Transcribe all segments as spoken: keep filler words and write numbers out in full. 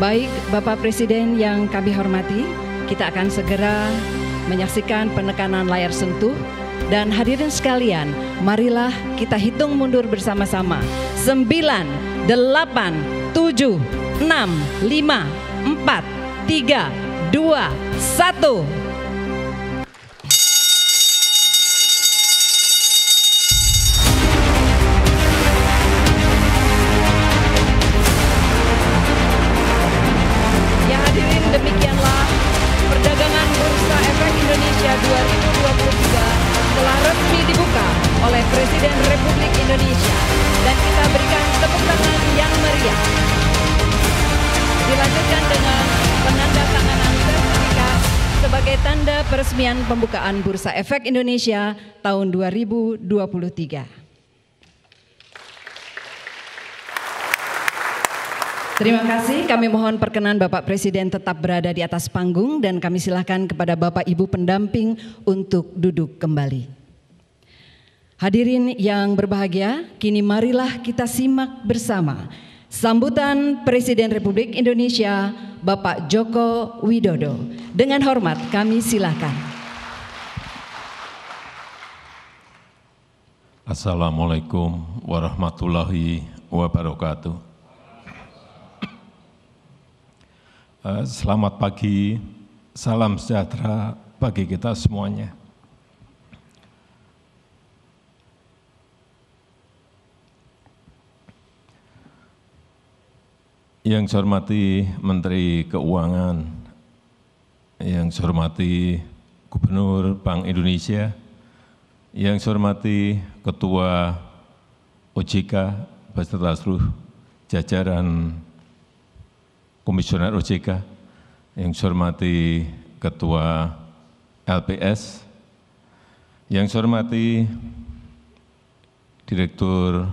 Baik, Bapak Presiden yang kami hormati, kita akan segera menyaksikan penekanan layar sentuh. Dan hadirin sekalian, marilah kita hitung mundur bersama-sama. sembilan, delapan, tujuh, enam, lima, empat, tiga, dua, satu. Demikianlah perdagangan Bursa Efek Indonesia dua ribu dua puluh tiga telah resmi dibuka oleh Presiden Republik Indonesia, dan kita berikan tepuk tangan yang meriah. Dilanjutkan dengan penandatanganan sertifikat sebagai tanda peresmian pembukaan Bursa Efek Indonesia tahun dua ribu dua puluh tiga. Terima kasih, kami mohon perkenan Bapak Presiden tetap berada di atas panggung dan kami silakan kepada Bapak Ibu pendamping untuk duduk kembali. Hadirin yang berbahagia, kini marilah kita simak bersama sambutan Presiden Republik Indonesia Bapak Joko Widodo. Dengan hormat kami silakan. Assalamualaikum warahmatullahi wabarakatuh. Selamat pagi, salam sejahtera bagi kita semuanya. Yang saya hormati Menteri Keuangan, yang saya hormati Gubernur Bank Indonesia, yang saya hormati Ketua O J K beserta seluruh jajaran Komisioner O J K, yang saya hormati Ketua L P S, yang saya hormati Direktur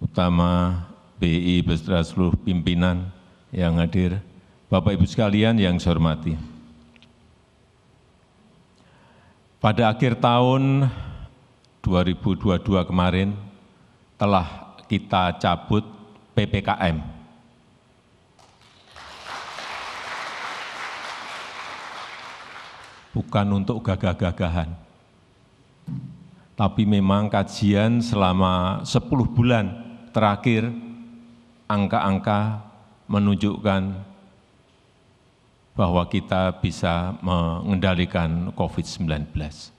Utama B I beserta seluruh pimpinan yang hadir, Bapak Ibu sekalian yang saya hormati. Pada akhir tahun dua ribu dua puluh dua kemarin telah kita cabut P P K M. Bukan untuk gagah-gagahan, tapi memang kajian selama sepuluh bulan terakhir, angka-angka menunjukkan bahwa kita bisa mengendalikan COVID sembilan belas.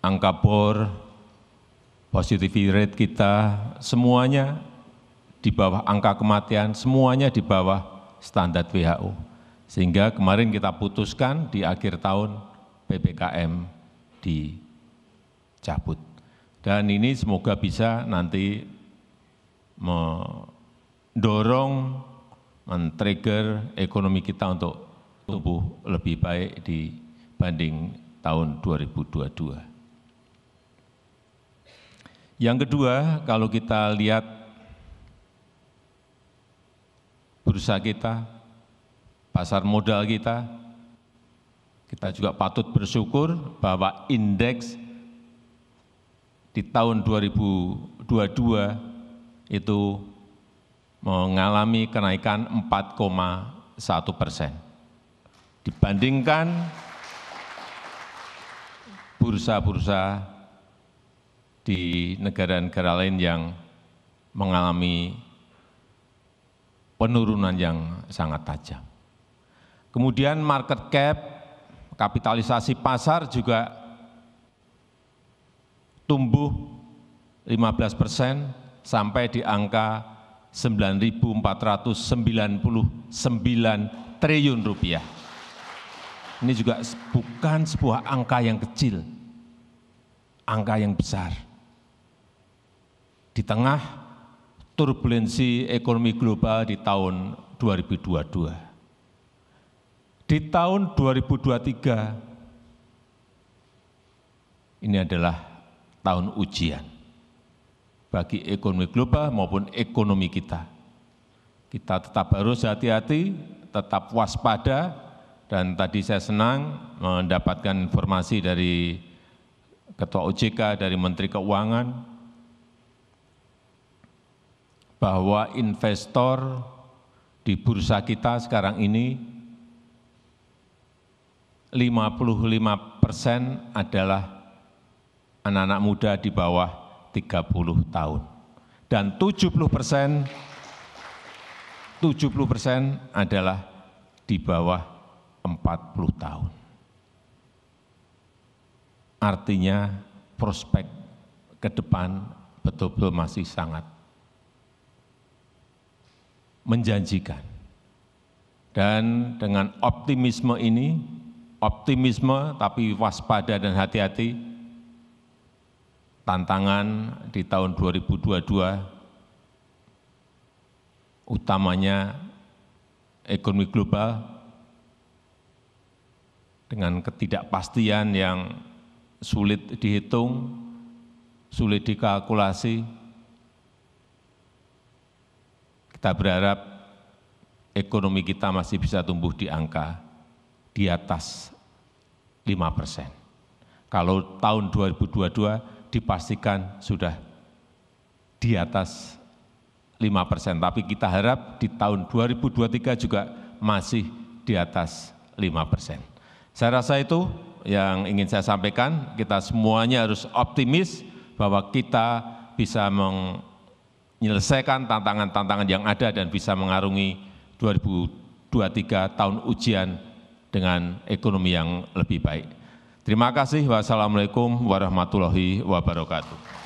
Angka bor, positivity rate kita semuanya di bawah, angka kematian semuanya di bawah standar W H O. Sehingga kemarin kita putuskan di akhir tahun P P K M dicabut. Dan ini semoga bisa nanti mendorong, men-trigger ekonomi kita untuk tumbuh lebih baik dibanding tahun dua ribu dua puluh dua. Yang kedua, kalau kita lihat bursa kita, pasar modal kita, kita juga patut bersyukur bahwa indeks di tahun dua ribu dua puluh dua itu mengalami kenaikan empat koma satu persen. Dibandingkan bursa-bursa di negara-negara lain yang mengalami penurunan yang sangat tajam. Kemudian market cap, kapitalisasi pasar juga tumbuh lima belas persen sampai di angka sembilan ribu empat ratus sembilan puluh sembilan triliun rupiah. Ini juga bukan sebuah angka yang kecil, angka yang besar. Di tengah turbulensi ekonomi global di tahun dua ribu dua puluh dua. Di tahun dua ribu dua puluh tiga, ini adalah tahun ujian bagi ekonomi global maupun ekonomi kita. Kita tetap harus hati-hati, tetap waspada, dan tadi saya senang mendapatkan informasi dari Ketua O J K, dari Menteri Keuangan, bahwa investor di bursa kita sekarang ini lima puluh lima persen adalah anak-anak muda di bawah tiga puluh tahun. Dan tujuh puluh persen, tujuh puluh persen adalah di bawah empat puluh tahun. Artinya prospek ke depan betul-betul masih sangat menjanjikan. Dan dengan optimisme ini, optimisme tapi waspada dan hati-hati, tantangan di tahun dua ribu dua puluh dua, utamanya ekonomi global, dengan ketidakpastian yang sulit dihitung, sulit dikalkulasi. Kita berharap ekonomi kita masih bisa tumbuh di angka di atas lima persen. Kalau tahun dua ribu dua puluh dua dipastikan sudah di atas lima persen, tapi kita harap di tahun dua ribu dua puluh tiga juga masih di atas lima persen. Saya rasa itu yang ingin saya sampaikan. Kita semuanya harus optimis bahwa kita bisa menyelesaikan tantangan-tantangan yang ada dan bisa mengarungi dua ribu dua puluh tiga tahun ujian dengan ekonomi yang lebih baik. Terima kasih. Wassalamualaikum warahmatullahi wabarakatuh.